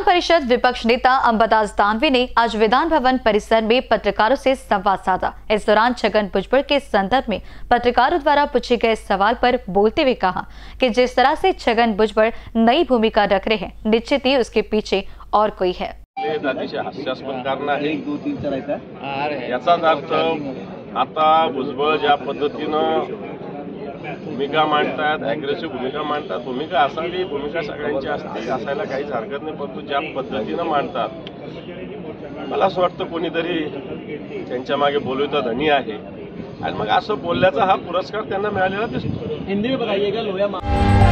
विधान परिषद विपक्ष नेता अंबदास दानवे ने आज विधान भवन परिसर में पत्रकारों से संवाद साधा। इस दौरान छगन भुजबल के संदर्भ में पत्रकारों द्वारा पूछे गए सवाल पर बोलते हुए कहा कि जिस तरह से छगन भुजबल नई भूमिका रख रहे हैं, निश्चित ही उसके पीछे और कोई है। आता भुजबल ज्या पद्धतीने भूमिका मांडतात, ॲग्रेसिव्ह भूमिका मांडतात, भूमिका असावी, भूमिका सगळ्यांची असते, असायला काहीच हरकत नाही, परंतु ज्या पद्धतीने मांडतात मला असं वाटतं कोणीतरी त्यांच्या मागे बोलवता धनी आहे आणि मग असं बोलल्याचा हा पुरस्कार त्यांना मिळालेला दिसतो। हिंदी में बताइएगा लोया।